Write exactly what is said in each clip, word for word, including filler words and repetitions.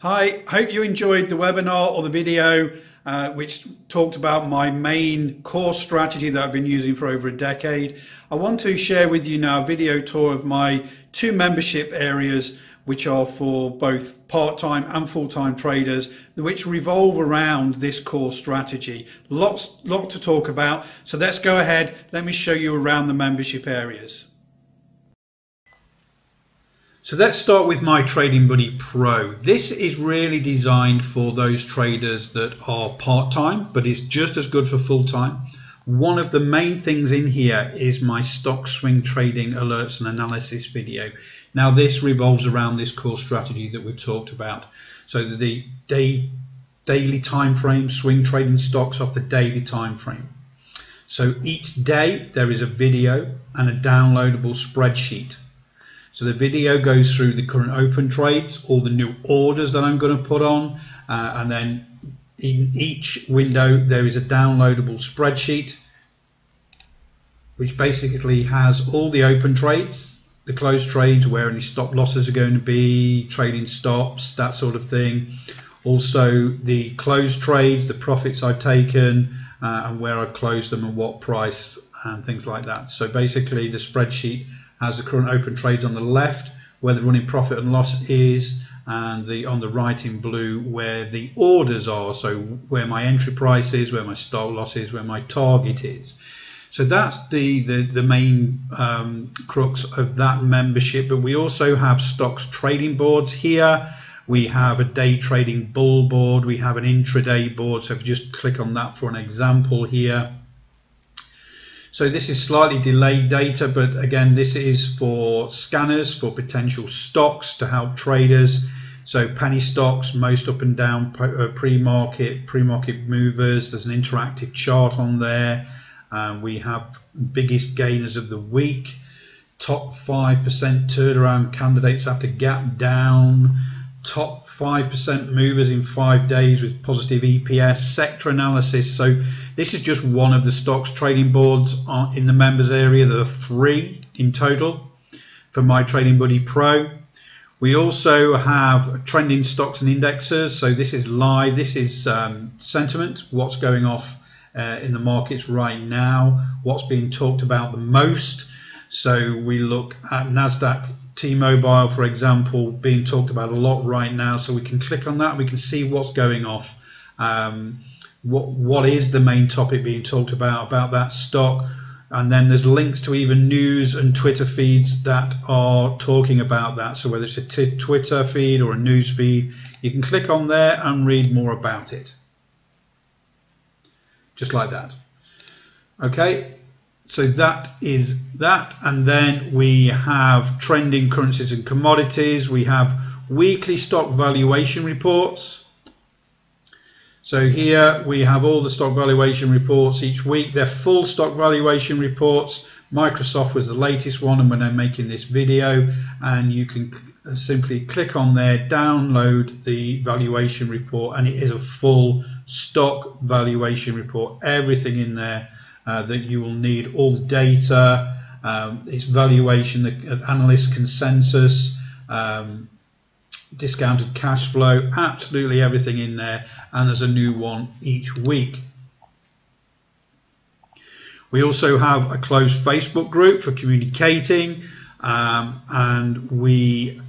Hi, hope you enjoyed the webinar or the video uh, which talked about my main core strategy that I've been using for over a decade. I want to share with you now a video tour of my two membership areas which are for both part-time and full-time traders, which revolve around this core strategy. Lots, lot to talk about, so let's go ahead, let me show you around the membership areas. So let's start with my Trading Buddy Pro. This is really designed for those traders that are part-time, but it's just as good for full-time. One of the main things in here is my stock swing trading alerts and analysis video. Now this revolves around this core strategy that we've talked about. So the day, daily time frame, swing trading stocks off the daily time frame. So each day there is a video and a downloadable spreadsheet. So the video goes through the current open trades, all the new orders that I'm going to put on, uh, and then in each window there is a downloadable spreadsheet which basically has all the open trades, the closed trades, where any stop losses are going to be, trading stops, that sort of thing. Also the closed trades, the profits I've taken, uh, and where I've closed them and what price and things like that. So basically the spreadsheet has the current open trades on the left where the running profit and loss is, and the on the right in blue where the orders are, so where my entry price is, where my stop loss is, where my target is. So that's the the, the main um, crux of that membership. But we also have stocks trading boards here, we have a day trading bull board, we have an intraday board. So if you just click on that for an example here. So this is slightly delayed data, but again, this is for scanners, for potential stocks to help traders. So penny stocks, most up and down, pre-market, pre-market movers. There's an interactive chart on there. Um, we have biggest gainers of the week, top five percent turnaround candidates after gap down, top five percent movers in five days with positive E P S, sector analysis. So this is just one of the stocks trading boards in the members area. There are three in total for my Trading Buddy Pro. We also have trending stocks and indexes. So this is live, this is um, sentiment, what's going off uh, in the markets right now, what's being talked about the most. So we look at NASDAQ T-Mobile, for example, being talked about a lot right now, so we can click on that and we can see what's going off, um, what what is the main topic being talked about about that stock. And then there's links to even news and Twitter feeds that are talking about that, so whether it's a t Twitter feed or a news feed, you can click on there and read more about it, just like that. Okay, so that is that. And then we have trending currencies and commodities. We have weekly stock valuation reports. So here we have all the stock valuation reports each week. They're full stock valuation reports. Microsoft was the latest one, and when I'm making this video, and you can simply click on there, download the valuation report, and it is a full stock valuation report, everything in there Uh, that you will need, all the data, um, its valuation, the analyst consensus, um, discounted cash flow, absolutely everything in there, and there's a new one each week. We also have a closed Facebook group for communicating, um, and we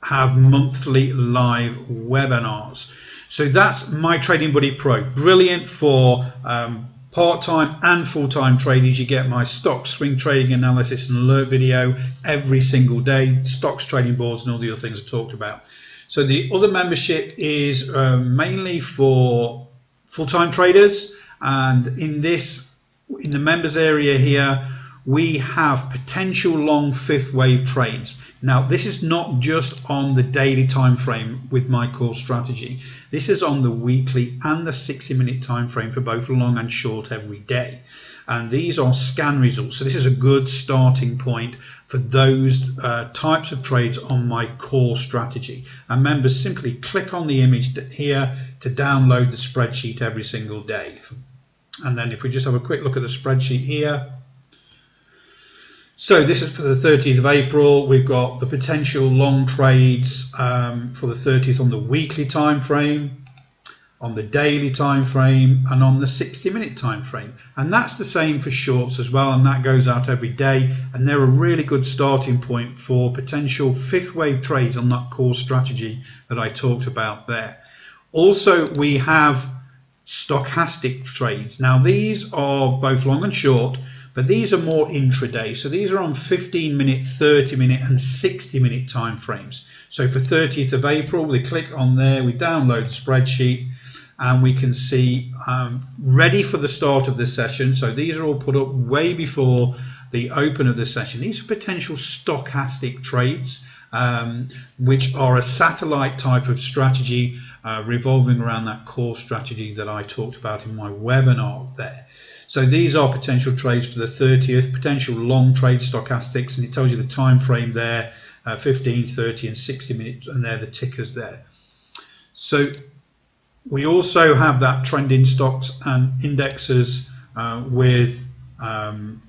have monthly live webinars. So that's my Trading Buddy Pro, brilliant for um, part-time and full-time traders. You get my stock swing trading analysis and alert video every single day, stocks trading boards and all the other things I talked about. So the other membership is uh, mainly for full-time traders, and in this, in the members area here, we have potential long fifth wave trades. Now this is not just on the daily time frame with my core strategy, this is on the weekly and the sixty minute time frame for both long and short every day, and these are scan results. So this is a good starting point for those uh, types of trades on my core strategy, and members simply click on the image here to download the spreadsheet every single day. And then if we just have a quick look at the spreadsheet here, So this is for the thirtieth of April. We've got the potential long trades um, for the thirtieth on the weekly time frame, on the daily time frame, and on the sixty minute time frame. And that's the same for shorts as well, and that goes out every day, and they're a really good starting point for potential fifth wave trades on that core strategy that I talked about there. Also, we have stochastic trades. Now these are both long and short, but these are more intraday, so these are on fifteen minute, thirty minute and sixty minute time frames. So for thirtieth of April, we click on there, we download the spreadsheet, and we can see um, ready for the start of the session. So these are all put up way before the open of the session. These are potential stochastic trades, um, which are a satellite type of strategy uh, revolving around that core strategy that I talked about in my webinar there. So these are potential trades for the thirtieth, potential long trade stochastics, and it tells you the time frame there, uh, fifteen, thirty and sixty minutes, and they're the tickers there. So we also have that trending stocks and indexes uh, with um,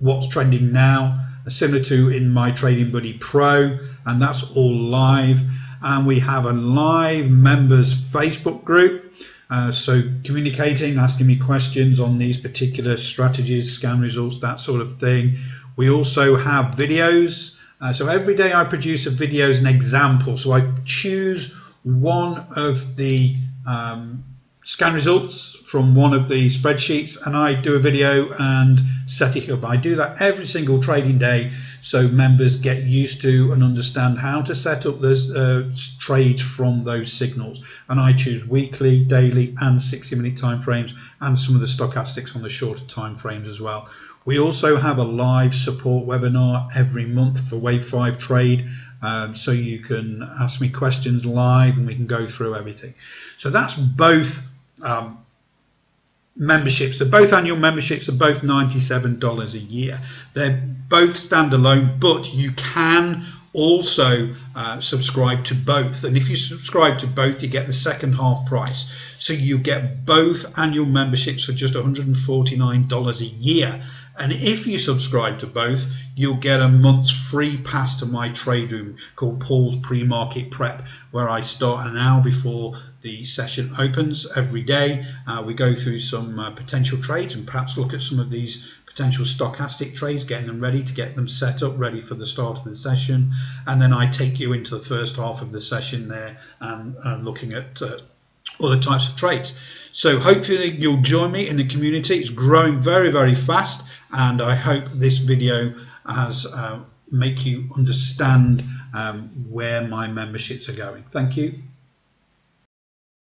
what's trending now, similar to in my Trading Buddy Pro, and that's all live. And we have a live members Facebook group. Uh, so communicating, asking me questions on these particular strategies, scan results, that sort of thing. We also have videos. Uh, so every day I produce a video as an example. So I choose one of the um, scan results from one of the spreadsheets, and I do a video and set it up. I do that every single trading day, so members get used to and understand how to set up those uh, trades from those signals. And I choose weekly, daily and sixty minute time frames, and some of the stochastics on the shorter time frames as well. We also have a live support webinar every month for wave five trade, um, so you can ask me questions live and we can go through everything. So that's both um, memberships. They're both annual memberships, are both ninety-seven dollars a year. They're both standalone, but you can also uh, subscribe to both, and if you subscribe to both you get the second half price, so you get both annual memberships for just one hundred forty-nine dollars a year. And if you subscribe to both, you'll get a month's free pass to my trade room called Paul's Pre-Market Prep, where I start an hour before the session opens every day. Uh, we go through some uh, potential trades and perhaps look at some of these potential stochastic trades, getting them ready to get them set up, ready for the start of the session. And then I take you into the first half of the session there, and uh, looking at uh, other types of trades. So hopefully you'll join me in the community. It's growing very, very fast, and I hope this video has uh, make you understand um, where my memberships are going. Thank you.